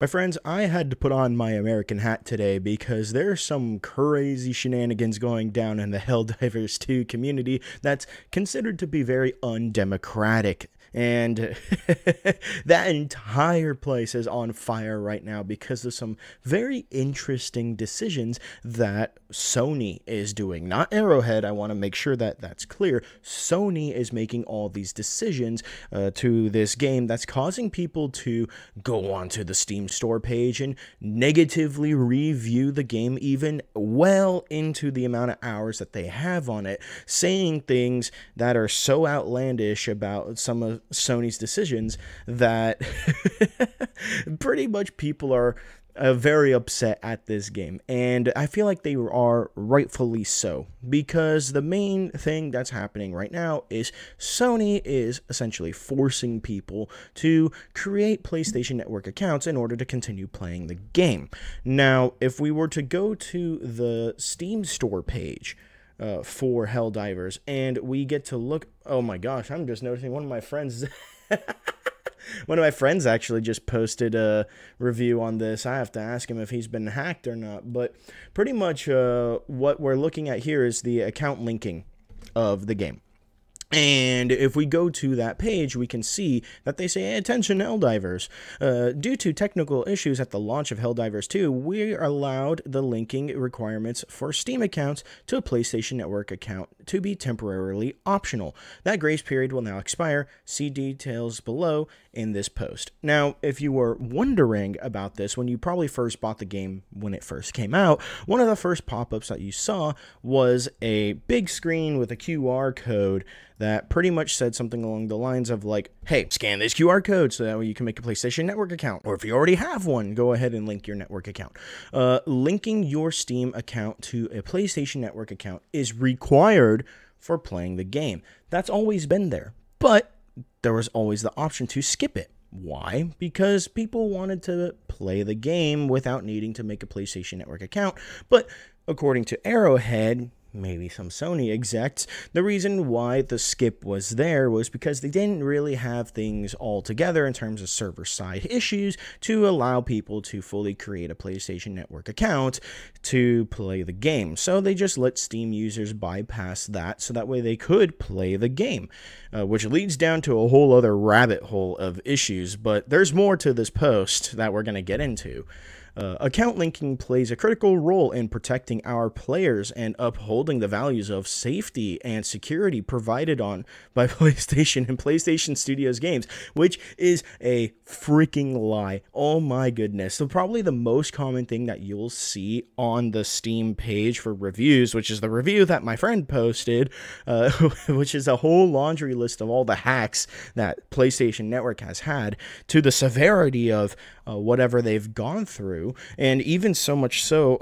My friends, I had to put on my American hat today because there's some crazy shenanigans going down in the Helldivers 2 community that's considered to be very undemocratic. And that entire place is on fire right now because of some very interesting decisions that Sony is doing. Not Arrowhead, I want to make sure that that's clear. Sony is making all these decisions to this game that's causing people to go onto the Steam store page and negatively review the game even well into the amount of hours that they have on it, saying things that are so outlandish about some of Sony's decisions that pretty much people are very upset at this game, and I feel like they are rightfully so, because the main thing that's happening right now is Sony is essentially forcing people to create PlayStation Network accounts in order to continue playing the game. Now, if we were to go to the Steam store page for Helldivers, and we get to look, oh my gosh, I'm just noticing one of my friends, actually just posted a review on this. I have to ask him if he's been hacked or not, but pretty much what we're looking at here is the account linking of the game. And if we go to that page, we can see that they say, attention Helldivers, due to technical issues at the launch of Helldivers 2, we allowed the linking requirements for Steam accounts to a PlayStation Network account to be temporarily optional. That grace period will now expire. See details below in this post. Now, if you were wondering about this, when you probably first bought the game when it first came out, one of the first pop-ups that you saw was a big screen with a QR code that pretty much said something along the lines of like, hey, scan this QR code so that way you can make a PlayStation Network account, or if you already have one, go ahead and link your network account. Linking your Steam account to a PlayStation Network account is required for playing the game. That's always been there, but there was always the option to skip it. Why? Because people wanted to play the game without needing to make a PlayStation Network account, but according to Arrowhead, maybe some Sony execs, the reason why the skip was there was because they didn't really have things all together in terms of server-side issues to allow people to fully create a PlayStation Network account to play the game. So they just let Steam users bypass that so that way they could play the game, which leads down to a whole other rabbit hole of issues, but there's more to this post that we're going to get into. Account linking plays a critical role in protecting our players and upholding the values of safety and security provided on by PlayStation and PlayStation Studios games, which is a freaking lie. Oh my goodness. So probably the most common thing that you'll see on the Steam page for reviews, which is the review that my friend posted, which is a whole laundry list of all the hacks that PlayStation Network has had to the severity of whatever they've gone through. And even so much so,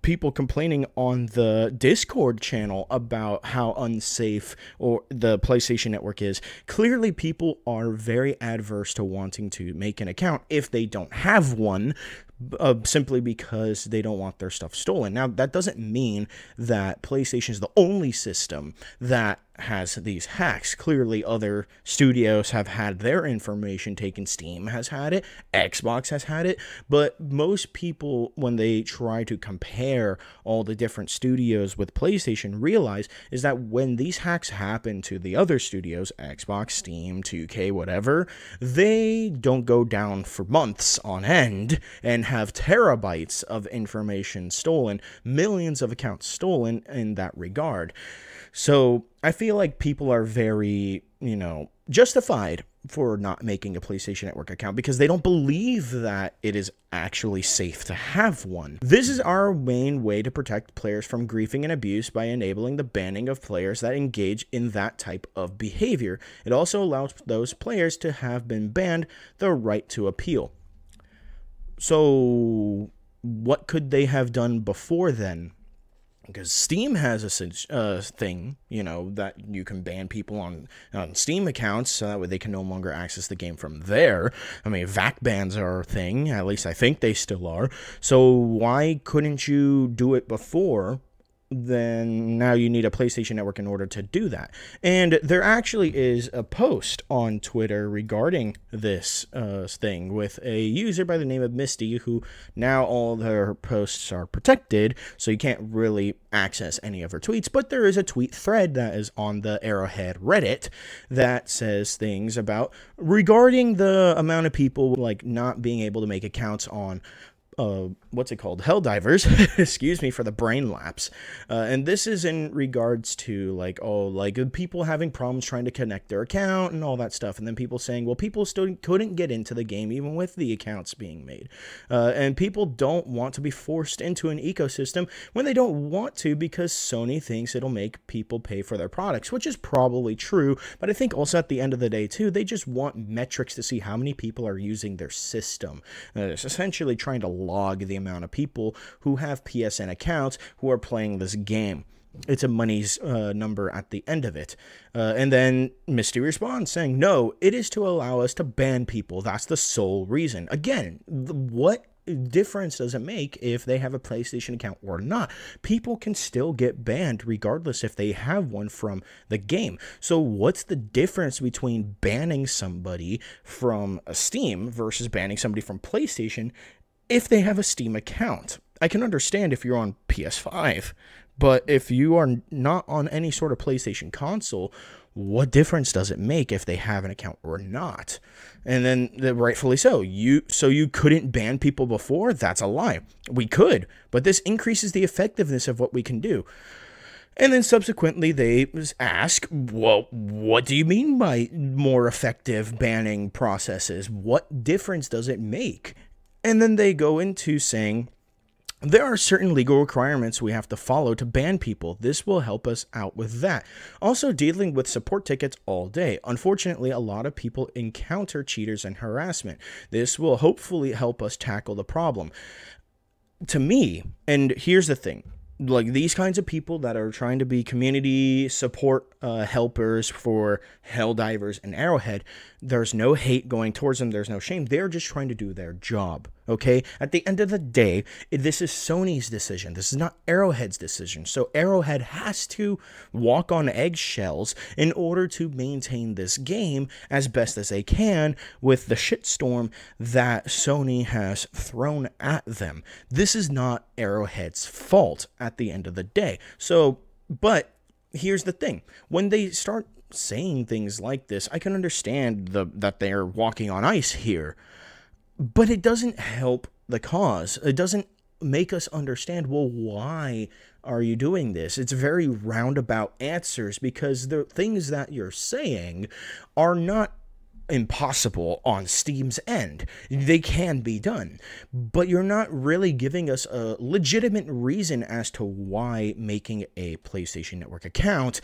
people complaining on the Discord channel about how unsafe or the PlayStation Network is. Clearly, people are very adverse to wanting to make an account if they don't have one, simply because they don't want their stuff stolen. Now, that doesn't mean that PlayStation is the only system that has these hacks. Clearly, other studios have had their information taken. Steam has had it, Xbox has had it, but most people, when they try to compare all the different studios with PlayStation, realize is that when these hacks happen to the other studios, Xbox, Steam, 2K, whatever, they don't go down for months on end and have terabytes of information stolen, millions of accounts stolen in that regard. So I feel like people are very, justified for not making a PlayStation Network account because they don't believe that it is actually safe to have one. This is our main way to protect players from griefing and abuse by enabling the banning of players that engage in that type of behavior. It also allows those players to have been banned the right to appeal. So what could they have done before then? Because Steam has a thing, that you can ban people on Steam accounts so that way they can no longer access the game from there. I mean, VAC bans are a thing, at least I think they still are. So why couldn't you do it before? then now you need a PlayStation Network in order to do that. And there actually is a post on Twitter regarding this thing with a user by the name of Misty, who now all her posts are protected, so you can't really access any of her tweets. But there is a tweet thread that is on the Arrowhead Reddit that says things about regarding the amount of people like not being able to make accounts on what's it called? Helldivers. Excuse me for the brain lapse. And this is in regards to like, oh, like people having problems trying to connect their account and all that stuff. And then people saying, well, people still couldn't get into the game even with the accounts being made. And people don't want to be forced into an ecosystem when they don't want to, because Sony thinks it'll make people pay for their products, which is probably true. But I think also at the end of the day too, they just want metrics to see how many people are using their system. It's essentially trying to log the amount of people who have PSN accounts who are playing this game. It's a money's number at the end of it. And then Misty responds saying, no, it is to allow us to ban people. That's the sole reason. Again, what difference does it make if they have a PlayStation account or not? People can still get banned regardless if they have one from the game. So what's the difference between banning somebody from Steam versus banning somebody from PlayStation if they have a Steam account? I can understand if you're on PS5, but if you are not on any sort of PlayStation console, what difference does it make if they have an account or not? And then, rightfully so, you couldn't ban people before? That's a lie. We could, but this increases the effectiveness of what we can do. And then subsequently they ask, well, what do you mean by more effective banning processes? What difference does it make? And then they go into saying, there are certain legal requirements we have to follow to ban people. This will help us out with that. Also dealing with support tickets all day. Unfortunately, a lot of people encounter cheaters and harassment. This will hopefully help us tackle the problem. To me, and here's the thing, like these kinds of people that are trying to be community support helpers for Helldivers and Arrowhead, there's no hate going towards them. There's no shame. They're just trying to do their job. Okay, at the end of the day, this is Sony's decision. This is not Arrowhead's decision. So Arrowhead has to walk on eggshells in order to maintain this game as best as they can with the shitstorm that Sony has thrown at them. This is not Arrowhead's fault at the end of the day. So, but here's the thing. When they start saying things like this, I can understand that they're walking on ice here. But it doesn't help the cause. It doesn't make us understand, well, why are you doing this? It's very roundabout answers, because the things that you're saying are not impossible on Steam's end. They can be done, but you're not really giving us a legitimate reason as to why making a PlayStation Network account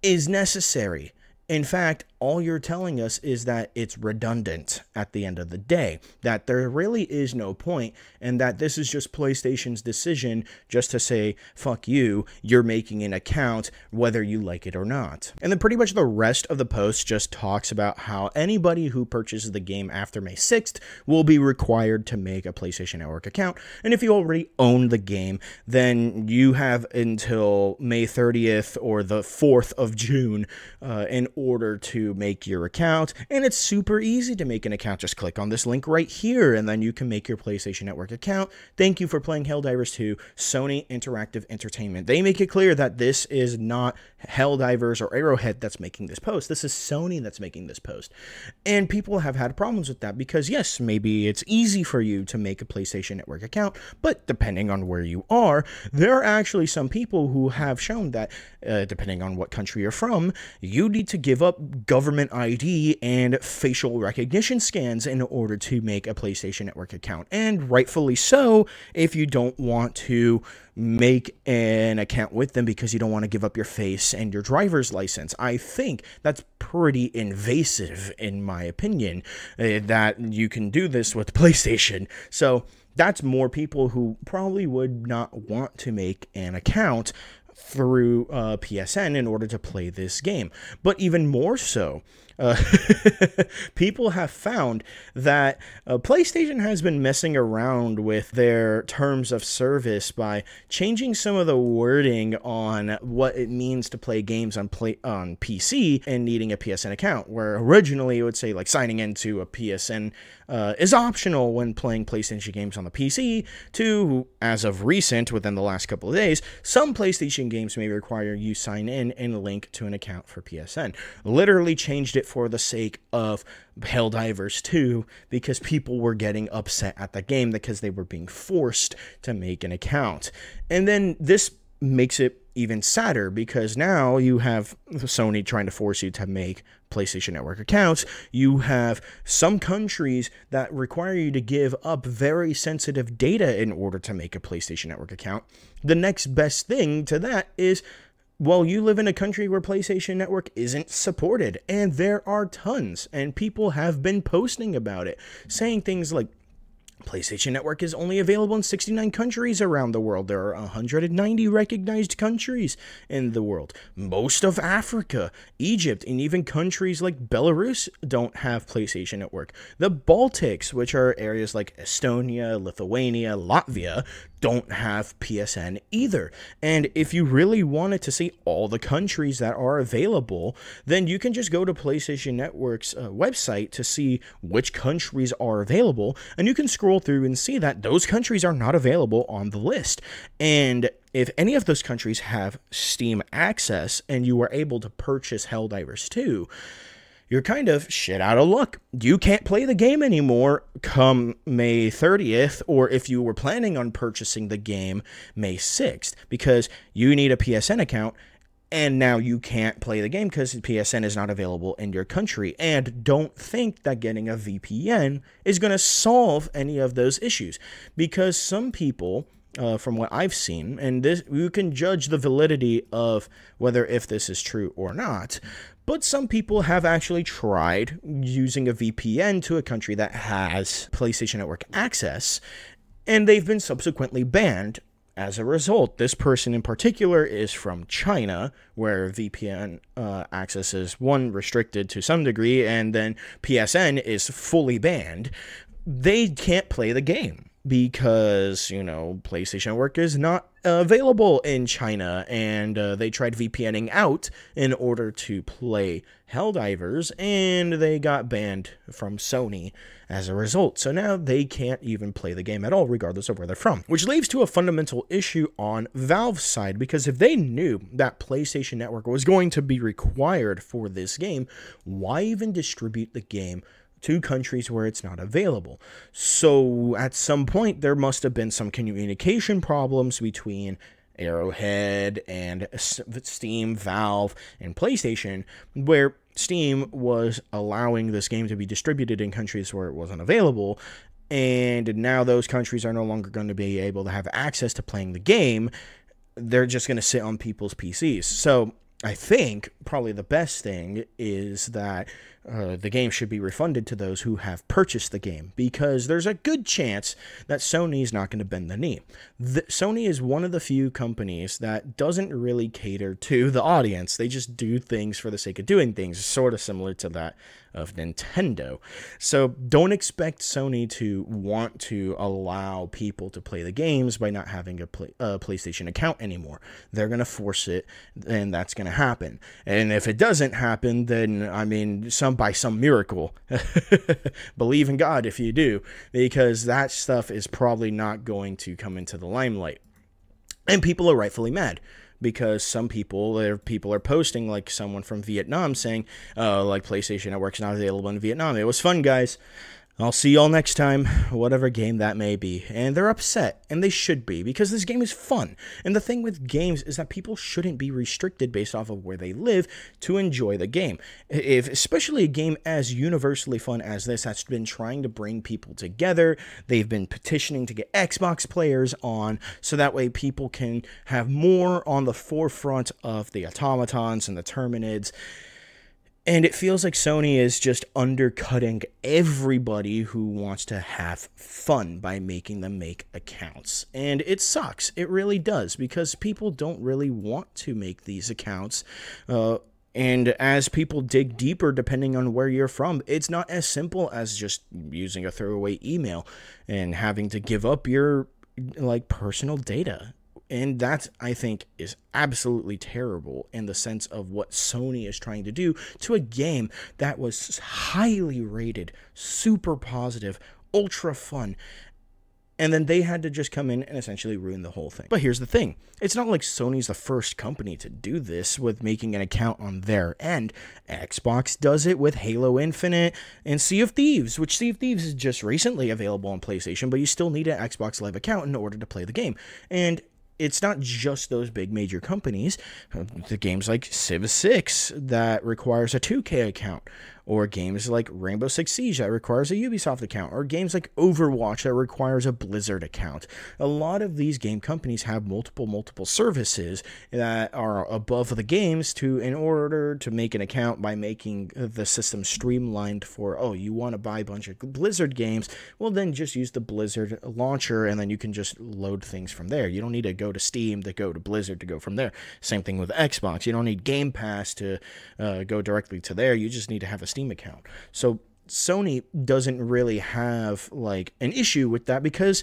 is necessary. In fact, all you're telling us is that it's redundant at the end of the day, that there really is no point, and that this is just PlayStation's decision just to say, fuck you, you're making an account whether you like it or not. And then pretty much the rest of the post just talks about how anybody who purchases the game after May 6th will be required to make a PlayStation Network account, and if you already own the game, then you have until May 30th or the 4th of June in order to make your account. And it's super easy to make an account. Just click on this link right here, and then you can make your PlayStation Network account. Thank you for playing Helldivers 2, Sony Interactive Entertainment. They make it clear that this is not Helldivers or Arrowhead that's making this post. This is Sony that's making this post. And people have had problems with that because, yes, maybe it's easy for you to make a PlayStation Network account, but depending on where you are, there are actually some people who have shown that, depending on what country you're from, you need to give up government ID and facial recognition scans in order to make a PlayStation Network account. And rightfully so, if you don't want to make an account with them because you don't want to give up your face and your driver's license. I think that's pretty invasive, in my opinion, that you can do this with PlayStation. So that's more people who probably would not want to make an account through PSN in order to play this game. But even more so, people have found that PlayStation has been messing around with their terms of service by changing some of the wording on what it means to play games on PC and needing a PSN account, where originally it would say like signing into a PSN is optional when playing PlayStation games on the PC, to, as of recent, within the last couple of days, some PlayStation games may require you sign in and link to an account for PSN. Literally changed it for the sake of Helldivers 2, because people were getting upset at the game because they were being forced to make an account. And then this makes it even sadder, because now you have Sony trying to force you to make PlayStation Network accounts. You have some countries that require you to give up very sensitive data in order to make a PlayStation Network account. The next best thing to that is, well, you live in a country where PlayStation Network isn't supported, and there are tons, and people have been posting about it, saying things like, PlayStation Network is only available in 69 countries around the world. There are 190 recognized countries in the world. Most of Africa, Egypt, and even countries like Belarus don't have PlayStation Network. The Baltics, which are areas like Estonia, Lithuania, Latvia, don't have PSN either. And if you really wanted to see all the countries that are available, then you can just go to PlayStation Network's website to see which countries are available, and you can scroll through and see that those countries are not available on the list. And if any of those countries have Steam access and you are able to purchase Helldivers 2, you're kind of shit out of luck. You can't play the game anymore come May 30th, or if you were planning on purchasing the game, May 6th, because you need a PSN account, and now you can't play the game because PSN is not available in your country. And don't think that getting a VPN is going to solve any of those issues, because some people, from what I've seen, and this, you can judge the validity of whether if this is true or not, but some people have actually tried using a VPN to a country that has PlayStation Network access, and they've been subsequently banned as a result. This person in particular is from China, where VPN access is, one, restricted to some degree, and then PSN is fully banned. They can't play the game, because, you know, PlayStation Network is not available in China, and they tried VPNing out in order to play Helldivers, and they got banned from Sony as a result. So now they can't even play the game at all, regardless of where they're from, which leads to a fundamental issue on Valve's side, because if they knew that PlayStation Network was going to be required for this game, why even distribute the game to countries where it's not available? So at some point, there must have been some communication problems between Arrowhead and Steam, Valve, and PlayStation, where Steam was allowing this game to be distributed in countries where it wasn't available, and now those countries are no longer going to be able to have access to playing the game. They're just going to sit on people's PCs. So I think probably the best thing is that the game should be refunded to those who have purchased the game, because there's a good chance that Sony is not going to bend the knee. Sony is one of the few companies that doesn't really cater to the audience. They just do things for the sake of doing things, sort of similar to that of Nintendo. So don't expect Sony to want to allow people to play the games by not having a PlayStation account anymore. They're going to force it, and that's going to happen. And if it doesn't happen, then, I mean, by some miracle, believe in God if you do, because that stuff is probably not going to come into the limelight. And people are rightfully mad, because some people are posting, like someone from Vietnam saying, like, PlayStation Network's not available in Vietnam. It was fun, guys. I'll see y'all next time, whatever game that may be. And they're upset, and they should be, because this game is fun. And the thing with games is that people shouldn't be restricted based off of where they live to enjoy the game. If, especially a game as universally fun as this that's been trying to bring people together, they've been petitioning to get Xbox players on, so that way people can have more on the forefront of the automatons and the terminids. And it feels like Sony is just undercutting everybody who wants to have fun by making them make accounts. And it sucks. It really does, because people don't really want to make these accounts And as people dig deeper, depending on where you're from, it's not as simple as just using a throwaway email and having to give up your, like, personal data. And that, I think, is absolutely terrible in the sense of what Sony is trying to do to a game that was highly rated, super positive, ultra fun. And then they had to just come in and essentially ruin the whole thing. But here's the thing. It's not like Sony's the first company to do this with making an account on their end. Xbox does it with Halo Infinite and Sea of Thieves, which Sea of Thieves is just recently available on PlayStation, but you still need an Xbox Live account in order to play the game. And it's not just those big major companies. The games like Civ 6 that requires a 2K account, or games like Rainbow Six Siege that requires a Ubisoft account, or games like Overwatch that requires a Blizzard account. A lot of these game companies have multiple services that are above the games in order to make an account by making the system streamlined for, oh, you want to buy a bunch of Blizzard games, well then just use the Blizzard launcher and then you can just load things from there. You don't need to go to Steam to go to Blizzard to go from there. Same thing with Xbox. You don't need Game Pass to go directly to there. You just need to have a Steam account. So Sony doesn't really have like an issue with that because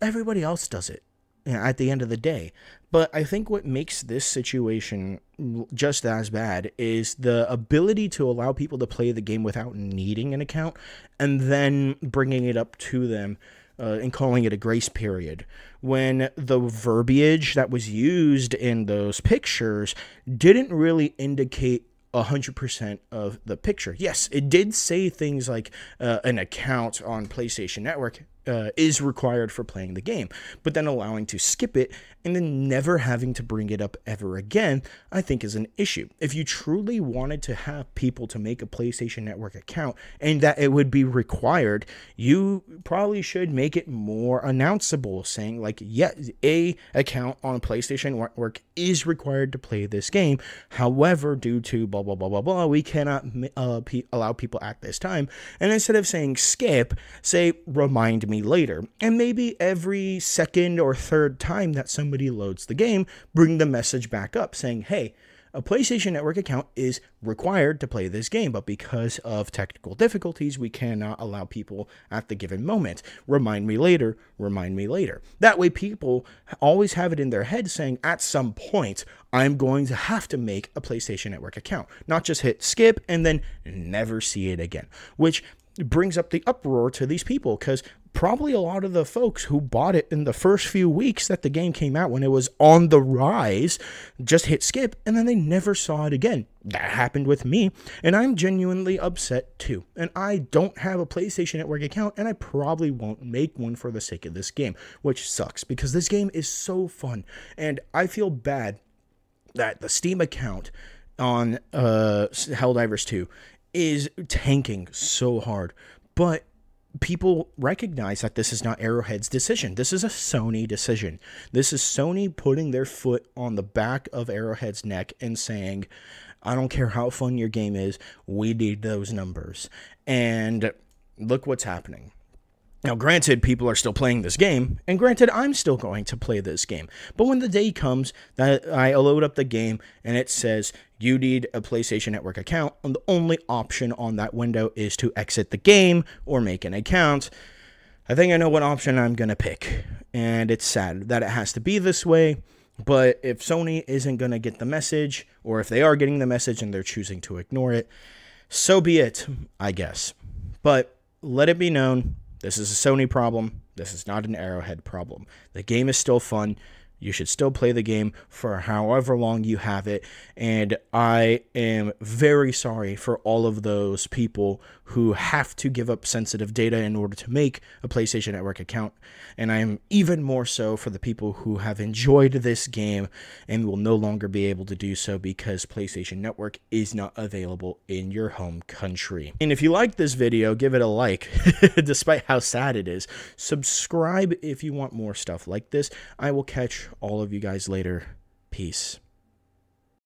everybody else does it, you know, at the end of the day. But I think what makes this situation just as bad is the ability to allow people to play the game without needing an account and then bringing it up to them and calling it a grace period, when the verbiage that was used in those pictures didn't really indicate 100% of the picture. Yes, it did say things like an account on PlayStation Network is required for playing the game, but then allowing to skip it and then never having to bring it up ever again, I think is an issue. If you truly wanted to have people to make a PlayStation Network account and that it would be required, you probably should make it more announceable, saying like, yeah, a account on PlayStation Network is required to play this game. However, due to blah, blah, blah, blah, blah, we cannot allow people at this time. And instead of saying skip, say remind me later, and maybe every second or third time that somebody loads the game, bring the message back up saying, hey, a PlayStation Network account is required to play this game, but because of technical difficulties, we cannot allow people at the given moment. Remind me later, remind me later. That way people always have it in their head saying, at some point, I'm going to have to make a PlayStation Network account, not just hit skip and then never see it again, which brings up the uproar to these people, because probably a lot of the folks who bought it in the first few weeks that the game came out when it was on the rise just hit skip and then they never saw it again. That happened with me, and I'm genuinely upset too. And I don't have a PlayStation Network account, and I probably won't make one for the sake of this game, which sucks because this game is so fun. And I feel bad that the Steam account on Helldivers 2 is tanking so hard, but people recognize that this is not Arrowhead's decision. This is a Sony decision. This is Sony putting their foot on the back of Arrowhead's neck and saying, I don't care how fun your game is, we need those numbers. And look what's happening. Now, granted, people are still playing this game, and granted, I'm still going to play this game. But when the day comes that I load up the game and it says, you need a PlayStation Network account, and the only option on that window is to exit the game or make an account, I think I know what option I'm going to pick. And it's sad that it has to be this way, but if Sony isn't going to get the message, or if they are getting the message and they're choosing to ignore it, so be it, I guess. But let it be known, this is a Sony problem. This is not an Arrowhead problem. The game is still fun. You should still play the game for however long you have it. And I am very sorry for all of those people who have to give up sensitive data in order to make a PlayStation Network account. And I am even more so for the people who have enjoyed this game and will no longer be able to do so because PlayStation Network is not available in your home country. And if you like this video, give it a like, despite how sad it is. Subscribe if you want more stuff like this. I will catch all of you guys later. Peace.